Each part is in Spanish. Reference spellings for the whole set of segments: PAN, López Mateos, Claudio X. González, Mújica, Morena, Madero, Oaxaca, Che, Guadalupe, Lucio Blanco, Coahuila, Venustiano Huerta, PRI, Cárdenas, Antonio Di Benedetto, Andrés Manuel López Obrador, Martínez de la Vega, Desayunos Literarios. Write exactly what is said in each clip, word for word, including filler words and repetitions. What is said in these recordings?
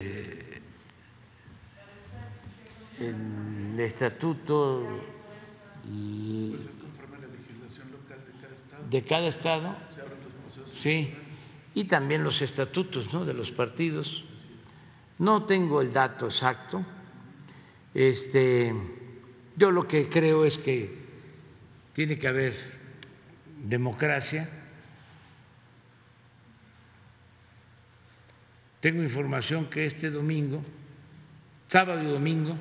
Eh, el estatuto y pues es conforme a la legislación local de cada estado. De cada estado. Se abren los procesos. Sí. Y también los estatutos, ¿no?, de los partidos. No tengo el dato exacto. Este, yo lo que creo es que tiene que haber democracia. Tengo información que este domingo, sábado y domingo,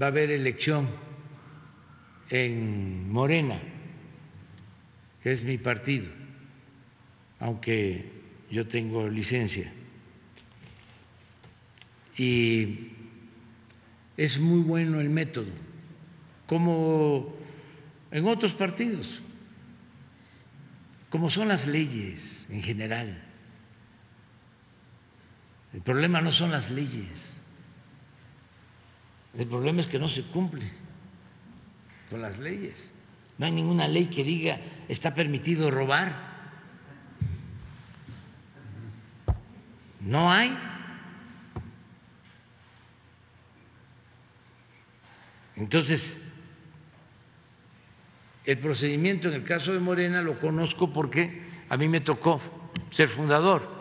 va a haber elección en Morena, que es mi partido, aunque yo tengo licencia. Y es muy bueno el método, como en otros partidos, como son las leyes en general. El problema no son las leyes, el problema es que no se cumple con las leyes. No hay ninguna ley que diga está permitido robar. No hay. Entonces, el procedimiento en el caso de Morena lo conozco porque a mí me tocó ser fundador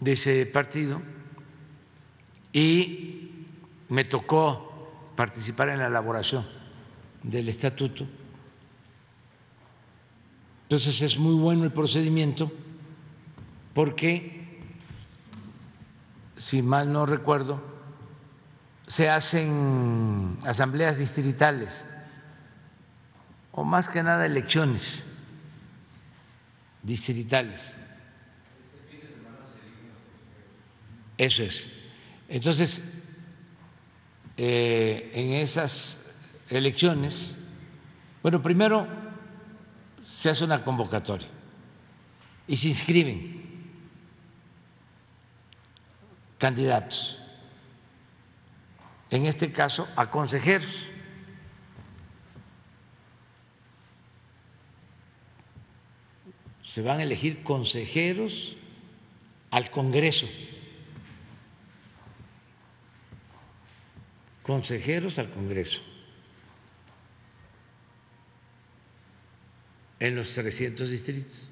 de ese partido y me tocó participar en la elaboración del estatuto. Entonces es muy bueno el procedimiento porque, si mal no recuerdo, se hacen asambleas distritales o más que nada elecciones distritales. Eso es. Entonces, eh, en esas elecciones, bueno, primero se hace una convocatoria y se inscriben candidatos, en este caso a consejeros. Se van a elegir consejeros al Congreso. Consejeros al Congreso en los trescientos distritos.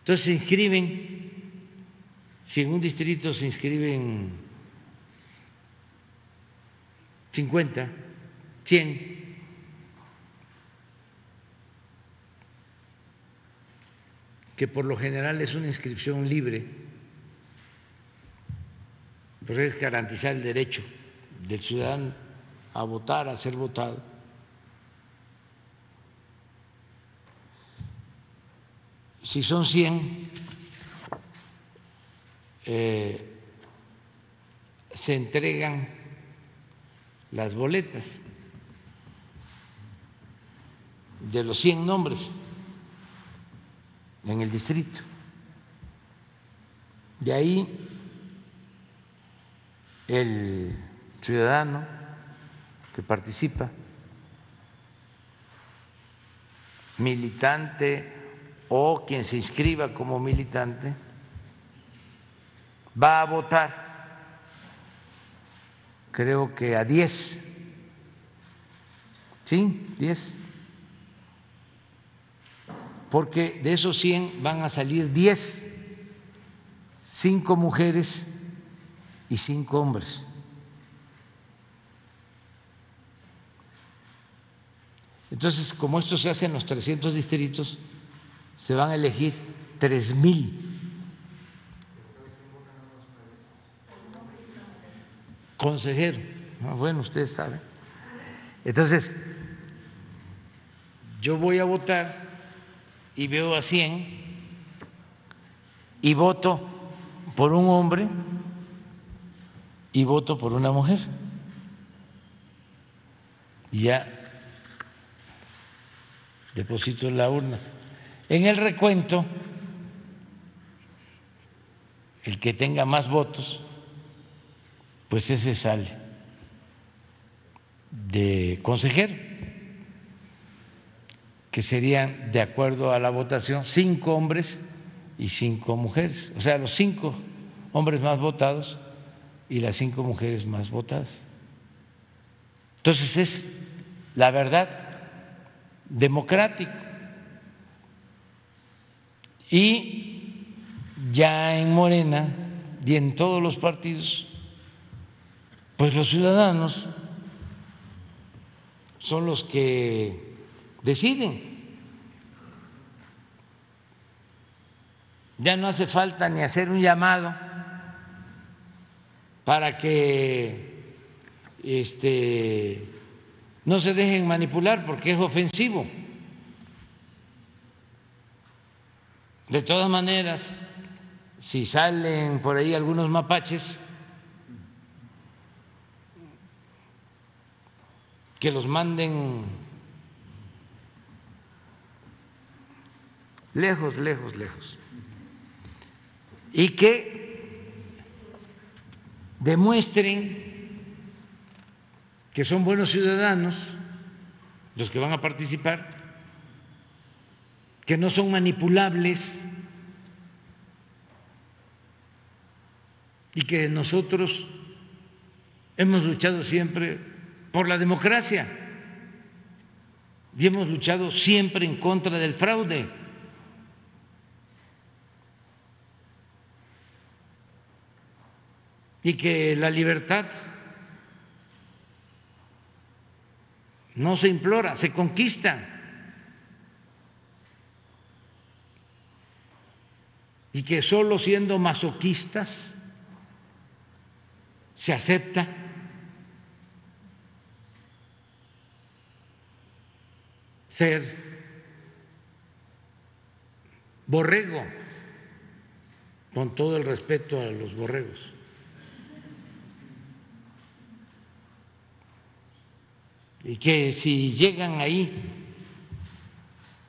Entonces se inscriben, si en un distrito se inscriben cincuenta, cien, que por lo general es una inscripción libre, pues es garantizar el derecho del ciudadano a votar, a ser votado. Si son cien, eh, se entregan las boletas de los cien nombres en el distrito. De ahí el ciudadano que participa, militante o quien se inscriba como militante, va a votar, creo que a diez, ¿sí? diez, porque de esos cien van a salir diez, cinco mujeres y cinco hombres. Entonces, como esto se hace en los trescientos distritos, se van a elegir tres mil. Consejero, bueno, ustedes saben. Entonces, yo voy a votar y veo a cien y voto por un hombre y voto por una mujer. Y ya deposito en la urna. En el recuento, el que tenga más votos, pues ese sale de consejero, que serían, de acuerdo a la votación, cinco hombres y cinco mujeres. O sea, los cinco hombres más votados y las cinco mujeres más votadas. Entonces es la verdad democrática. Y ya en Morena y en todos los partidos, pues los ciudadanos son los que deciden. Ya no hace falta ni hacer un llamado para que este, no se dejen manipular, porque es ofensivo. De todas maneras, si salen por ahí algunos mapaches, que los manden lejos, lejos, lejos. Y que demuestren que son buenos ciudadanos los que van a participar, que no son manipulables y que nosotros hemos luchado siempre por la democracia y hemos luchado siempre en contra del fraude. Y que la libertad no se implora, se conquista. Y que solo siendo masoquistas se acepta. Ser borrego, con todo el respeto a los borregos. Y que si llegan ahí,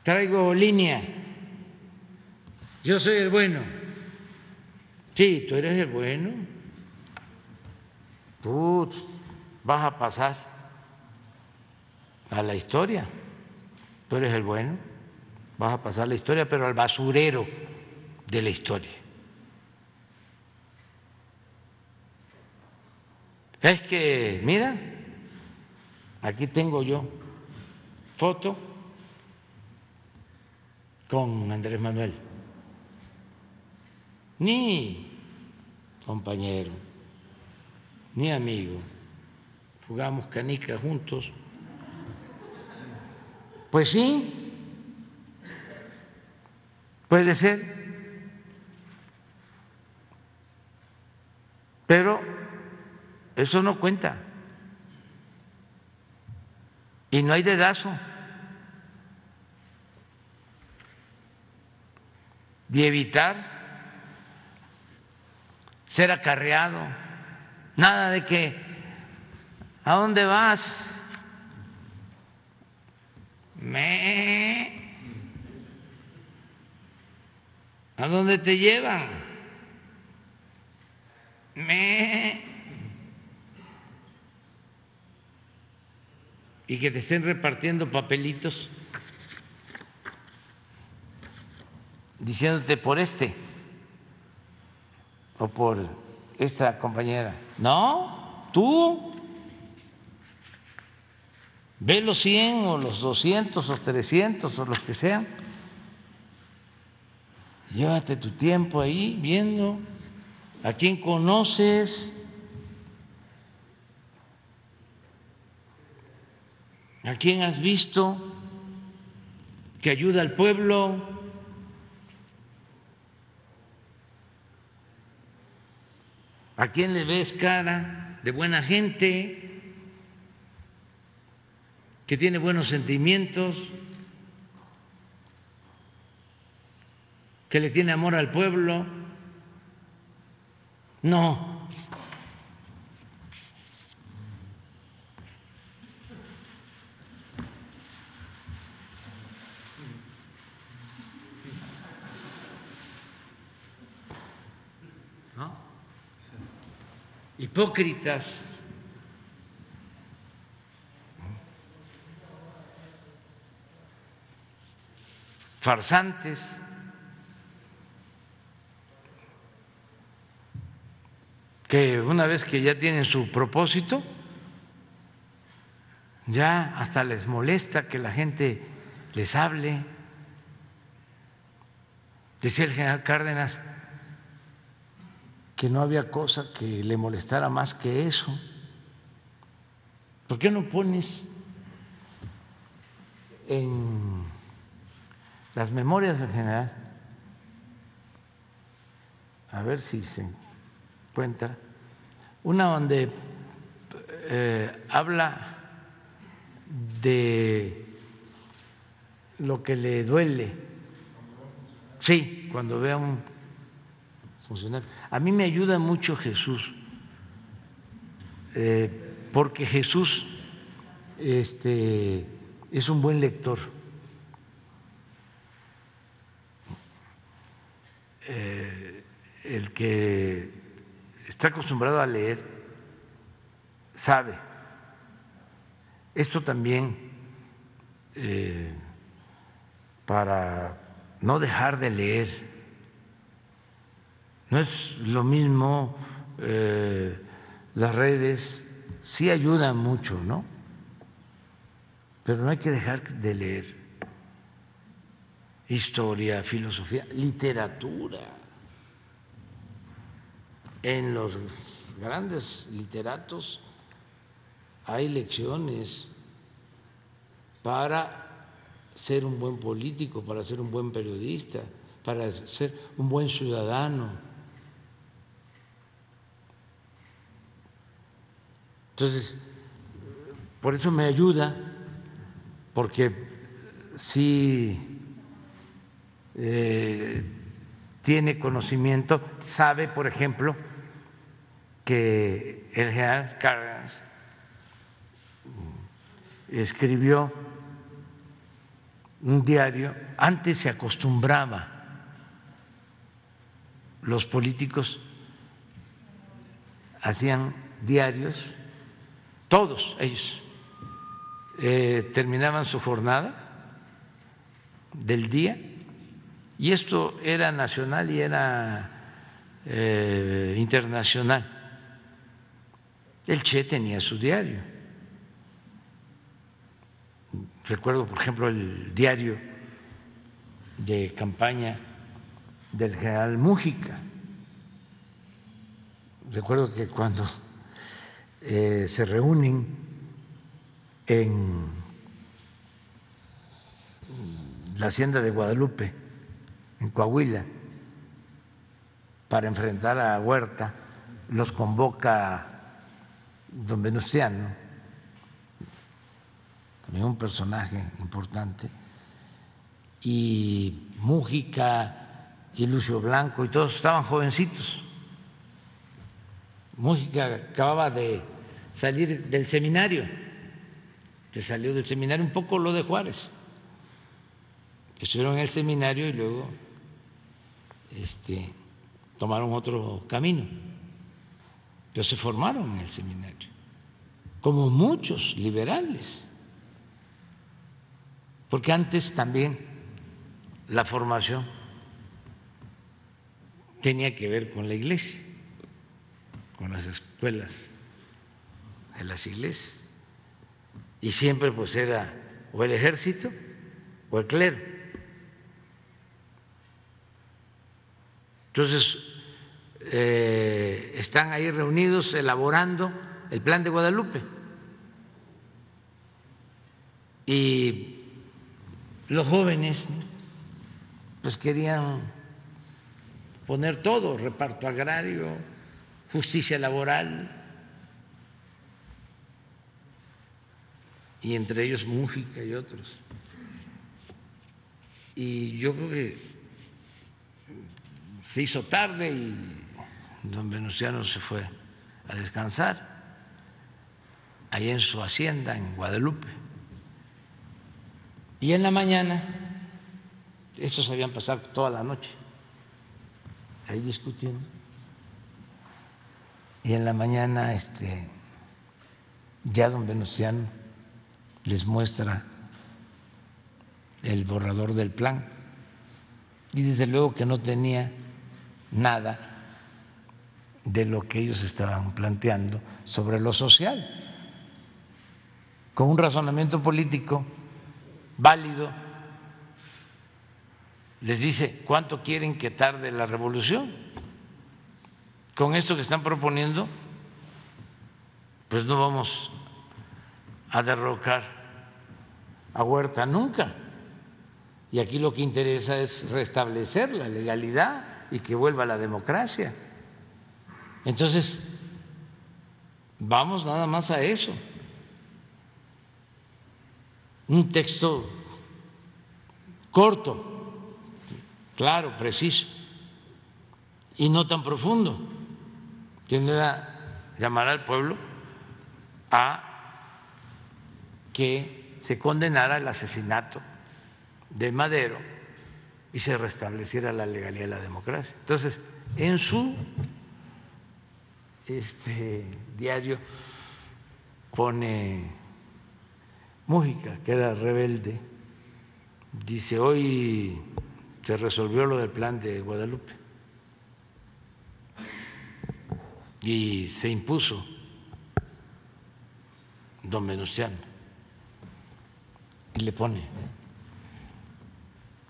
traigo línea, yo soy el bueno. Sí, tú eres el bueno, tú vas a pasar a la historia, tú eres el bueno, vas a pasar a la historia, pero al basurero de la historia. Es que, mira, aquí tengo yo foto con Andrés Manuel, ni compañero, ni amigo, jugamos canicas juntos. Pues sí, puede ser, pero eso no cuenta. Y no hay dedazo. Y evitar ser acarreado. Nada de que, ¿a dónde vas? Me. ¿A dónde te llevan? Me. Y que te estén repartiendo papelitos diciéndote por este o por esta compañera. No, tú ve los cien o los doscientos o trescientos o los que sean. Llévate tu tiempo ahí viendo a quién conoces, ¿a quién has visto que ayuda al pueblo? ¿A quién le ves cara de buena gente, que tiene buenos sentimientos, que le tiene amor al pueblo? No. Hipócritas. Farsantes. que una vez que ya tienen su propósito, ya hasta les molesta que la gente les hable. Decía el general Cárdenas que no había cosa que le molestara más que eso. ¿Por qué no pones en las memorias del general? A ver si se encuentra. Una donde eh, habla de lo que le duele. Sí, cuando vea un funcionario. A mí me ayuda mucho Jesús, eh, porque Jesús este, es un buen lector. Eh, el que está acostumbrado a leer sabe. Esto también eh, para no dejar de leer. No es lo mismo, eh, las redes sí ayudan mucho, ¿no? Pero no hay que dejar de leer historia, filosofía, literatura. En los grandes literatos hay lecciones para ser un buen político, para ser un buen periodista, para ser un buen ciudadano. Entonces, por eso me ayuda, porque sí eh, tiene conocimiento, sabe, por ejemplo, que el general Cárdenas escribió un diario. Antes se acostumbraba los políticos, hacían diarios, todos ellos eh, terminaban su jornada del día, y esto era nacional y era eh, internacional. El Che tenía su diario. Recuerdo, por ejemplo, el diario de campaña del general Mújica. Recuerdo que cuando eh, se reúnen en la hacienda de Guadalupe, en Coahuila, para enfrentar a Huerta, los convoca don Venustiano, un personaje importante, y Mújica y Lucio Blanco, y todos estaban jovencitos. Mújica acababa de salir del seminario, se salió del seminario un poco lo de Juárez. Estuvieron en el seminario y luego este, tomaron otro camino, pero se formaron en el seminario, como muchos liberales. Porque antes también la formación tenía que ver con la iglesia, con las escuelas de las iglesias. Y siempre pues era o el ejército o el clero. Entonces, eh, están ahí reunidos elaborando el plan de Guadalupe. Y los jóvenes pues querían poner todo, reparto agrario, justicia laboral, y entre ellos Mújica y otros. Y yo creo que se hizo tarde y don Venustiano se fue a descansar ahí en su hacienda en Guadalupe. Y en la mañana, estos habían pasado toda la noche ahí discutiendo, y en la mañana este, ya don Venustiano les muestra el borrador del plan, y desde luego que no tenía nada de lo que ellos estaban planteando sobre lo social, con un razonamiento político válido. Les dice, ¿cuánto quieren que tarde la revolución? Con esto que están proponiendo, pues no vamos a derrocar a Huerta nunca. Y aquí lo que interesa es restablecer la legalidad y que vuelva la democracia. Entonces, vamos nada más a eso. Un texto corto, claro, preciso y no tan profundo, tendrá que llamar al pueblo a que se condenara el asesinato de Madero y se restableciera la legalidad de la democracia. Entonces, en su este diario pone Mújica, que era rebelde, dice, hoy se resolvió lo del plan de Guadalupe y se impuso don Venustiano, y le pone,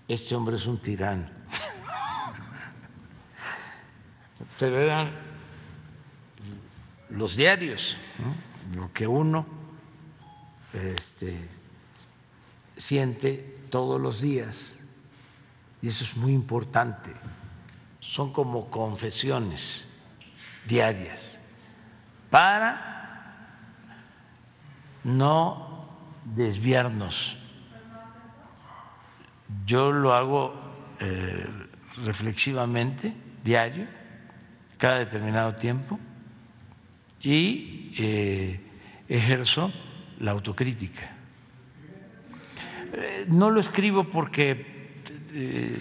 este hombre es un tirano. Pero eran los diarios, ¿no?, lo que uno este, siente todos los días. Y eso es muy importante, son como confesiones diarias para no desviarnos. Yo lo hago eh, reflexivamente, diario, cada determinado tiempo, y eh, ejerzo la autocrítica. Eh, no lo escribo porque Eh,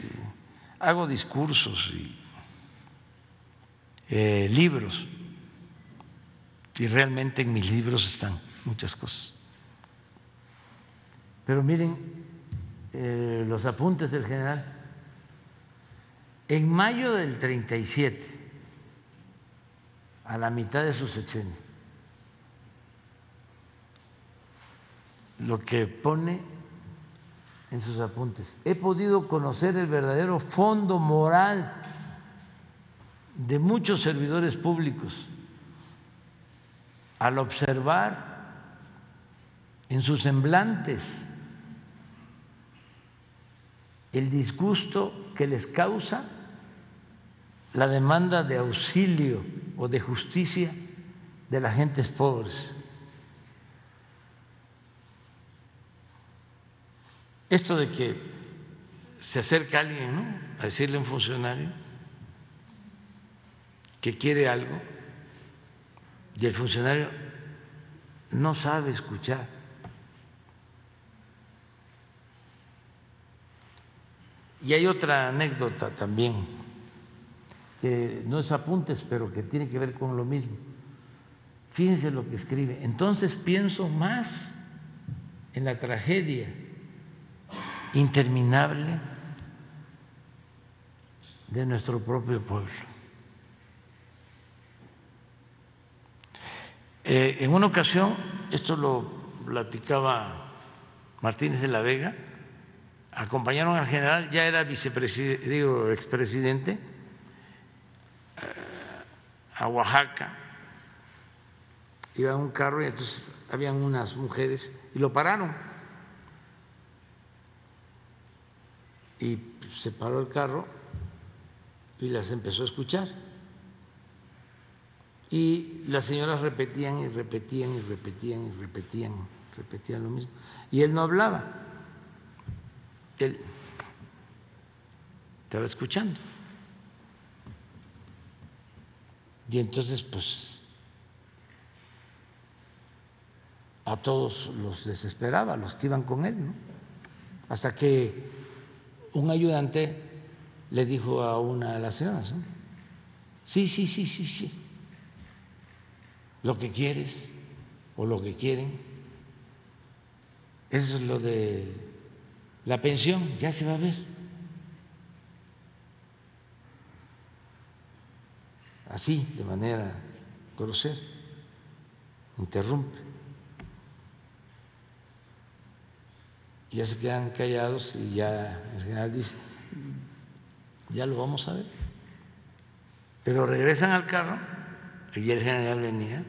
hago discursos y eh, libros, y realmente en mis libros están muchas cosas. Pero miren eh, los apuntes del general. En mayo del treinta y siete, a la mitad de su sexenio, lo que pone en sus apuntes, he podido conocer el verdadero fondo moral de muchos servidores públicos al observar en sus semblantes el disgusto que les causa la demanda de auxilio o de justicia de las gentes pobres. Esto de que se acerca alguien, ¿no?, a decirle a un funcionario que quiere algo y el funcionario no sabe escuchar. Y hay otra anécdota también, que no es apuntes, pero que tiene que ver con lo mismo. Fíjense lo que escribe. Entonces pienso más en la tragedia interminable de nuestro propio pueblo. Eh, en una ocasión, esto lo platicaba Martínez de la Vega, acompañaron al general, ya era vicepresidente, digo, expresidente, a Oaxaca, iba a un carro y entonces habían unas mujeres y lo pararon. Y se paró el carro y las empezó a escuchar. Y las señoras repetían y repetían y repetían y repetían, repetían lo mismo. Y él no hablaba, él estaba escuchando. Y entonces, pues, a todos los desesperaba, los que iban con él, ¿no? Hasta que un ayudante le dijo a una de las señoras, ¿no?, sí, sí, sí, sí, sí, lo que quieres o lo que quieren, eso es lo de la pensión, ya se va a ver. así, de manera grosera, interrumpe. Y ya se quedan callados y ya el general dice, ya lo vamos a ver. Pero regresan al carro y ya el general venía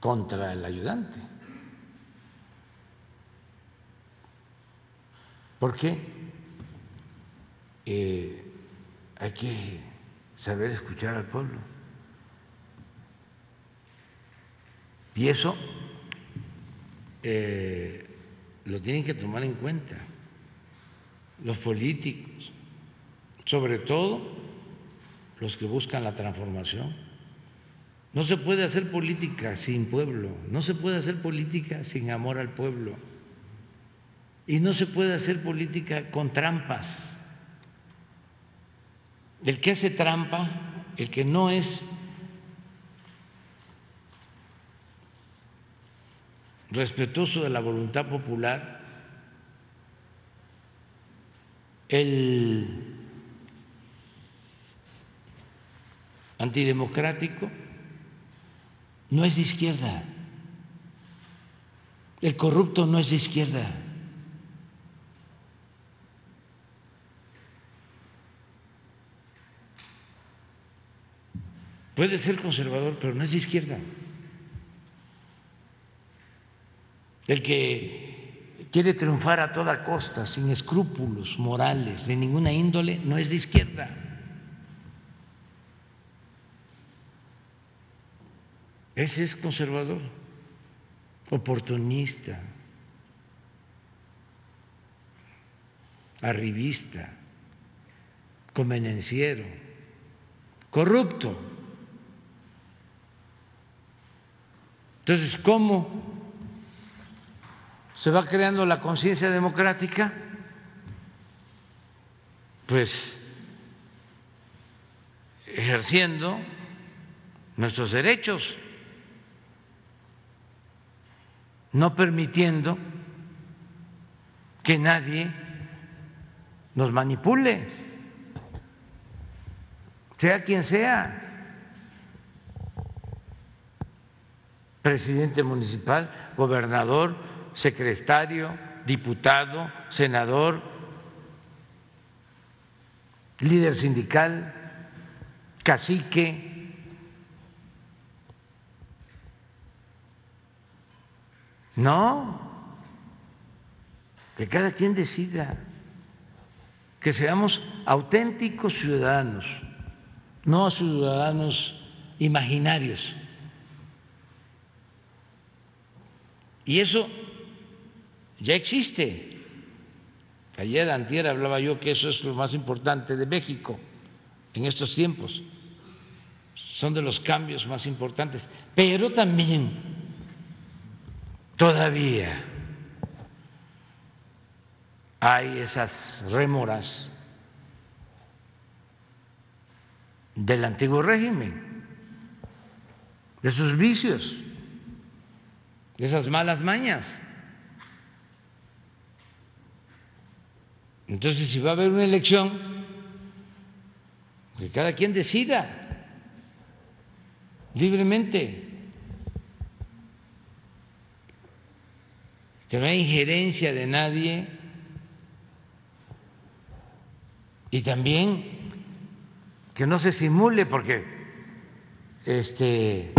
contra el ayudante. ¿Por qué? Eh, hay que saber escuchar al pueblo. Y eso eh, lo tienen que tomar en cuenta los políticos, sobre todo los que buscan la transformación. No se puede hacer política sin pueblo, no se puede hacer política sin amor al pueblo. Y no se puede hacer política con trampas. El que hace trampa, el que no es respetuoso de la voluntad popular, el antidemocrático, no es de izquierda. El corrupto no es de izquierda. Puede ser conservador, pero no es de izquierda. El que quiere triunfar a toda costa, sin escrúpulos morales de ninguna índole, no es de izquierda. Ese es conservador, oportunista, arribista, convenenciero, corrupto. Entonces, ¿cómo se va creando la conciencia democrática? Pues ejerciendo nuestros derechos, no permitiendo que nadie nos manipule, sea quien sea. Presidente municipal, gobernador, secretario, diputado, senador, líder sindical, cacique. No, que cada quien decida, que seamos auténticos ciudadanos, no ciudadanos imaginarios. Y eso ya existe. Ayer, antier hablaba yo que eso es lo más importante de México en estos tiempos. Son de los cambios más importantes. Pero también todavía hay esas rémoras del antiguo régimen, de sus vicios, esas malas mañas. Entonces, si va a haber una elección, que cada quien decida libremente, que no hay injerencia de nadie, y también que no se simule, porque este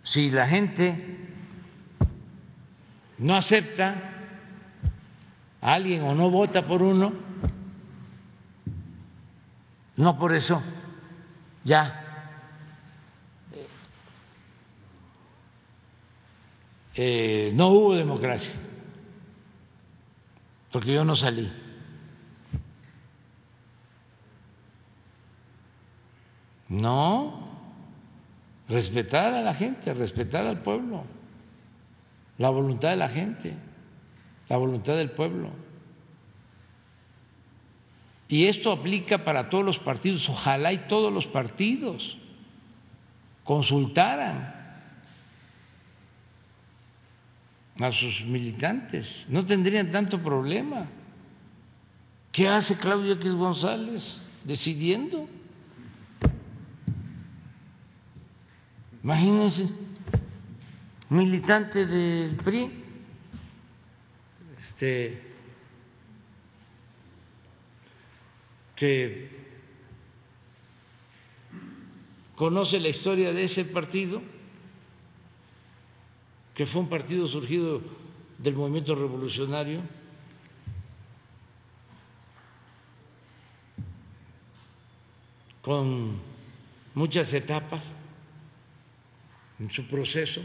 si la gente no acepta a alguien o no vota por uno, no por eso ya eh, no hubo democracia, porque yo no salí. No. Respetar a la gente, respetar al pueblo, la voluntad de la gente, la voluntad del pueblo. Y esto aplica para todos los partidos. Ojalá y todos los partidos consultaran a sus militantes, no tendrían tanto problema. ¿Qué hace Claudio X. González decidiendo? Imagínense, militante del P R I, este, que conoce la historia de ese partido, que fue un partido surgido del movimiento revolucionario, con muchas etapas en su proceso,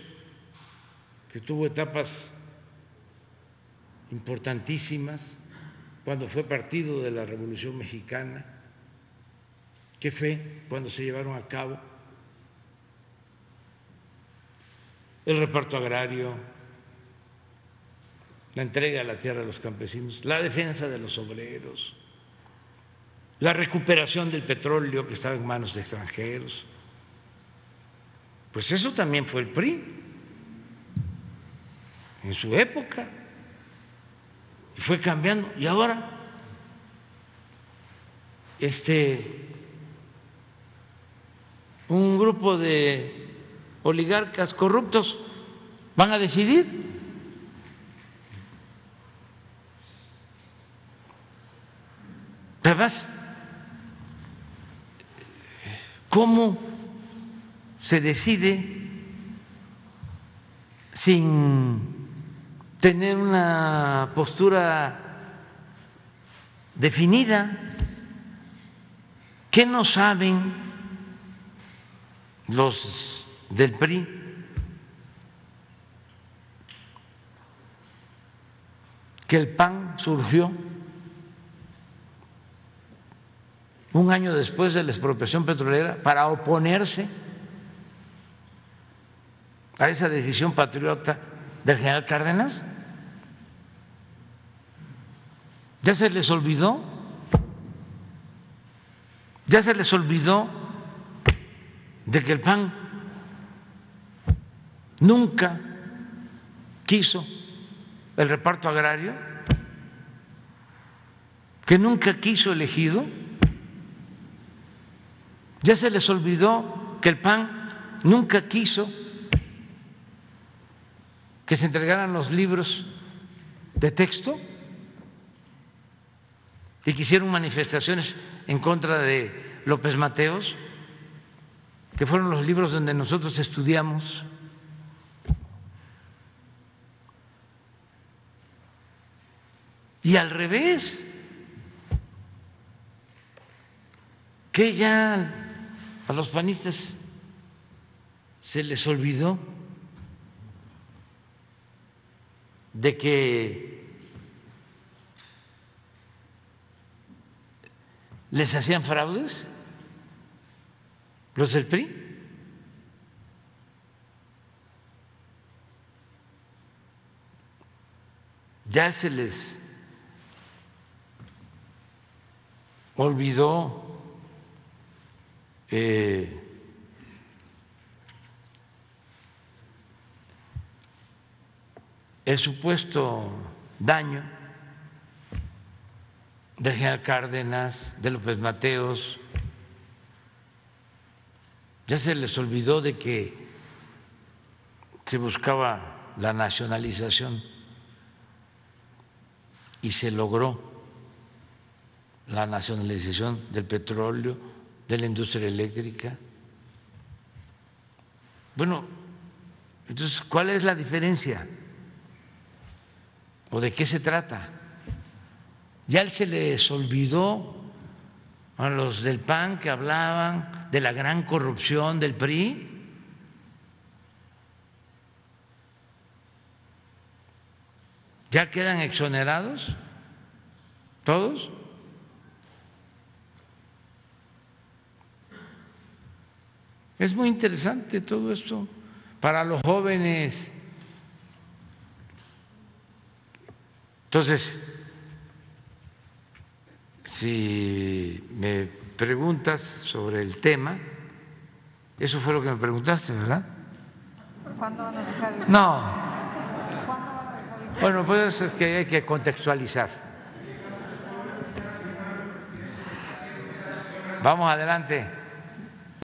que tuvo etapas importantísimas cuando fue partido de la Revolución Mexicana, que fue cuando se llevaron a cabo el reparto agrario, la entrega de la tierra a los campesinos, la defensa de los obreros, la recuperación del petróleo que estaba en manos de extranjeros. Pues eso también fue el P R I en su época, y fue cambiando. Y ahora este un grupo de oligarcas corruptos van a decidir. Además, ¿cómo se decide sin tener una postura definida? ¿Qué no saben los del P R I? Que el P A N surgió un año después de la expropiación petrolera para oponerse a esa decisión patriota del general Cárdenas. ¿Ya se les olvidó? ¿Ya se les olvidó de que el P A N nunca quiso el reparto agrario, que nunca quiso el ejido? ¿Ya se les olvidó que el P A N nunca quiso que se entregaran los libros de texto y que hicieron manifestaciones en contra de López Mateos, que fueron los libros donde nosotros estudiamos? Y al revés, que ya a los panistas se les olvidó de que les hacían fraudes los del P R I. Ya se les olvidó eh, el supuesto daño del general Cárdenas, de López Mateos. Ya se les olvidó de que se buscaba la nacionalización y se logró la nacionalización del petróleo, de la industria eléctrica. Bueno, entonces, ¿cuál es la diferencia? ¿O de qué se trata? Ya se les olvidó a los del P A N que hablaban de la gran corrupción del P R I. ¿Ya quedan exonerados todos? Es muy interesante todo esto para los jóvenes. Entonces, si me preguntas sobre el tema, eso fue lo que me preguntaste, ¿verdad? ¿Cuándo van a dejar el... No. ¿Cuándo van a dejar el... Bueno, pues es que hay que contextualizar. Vamos adelante.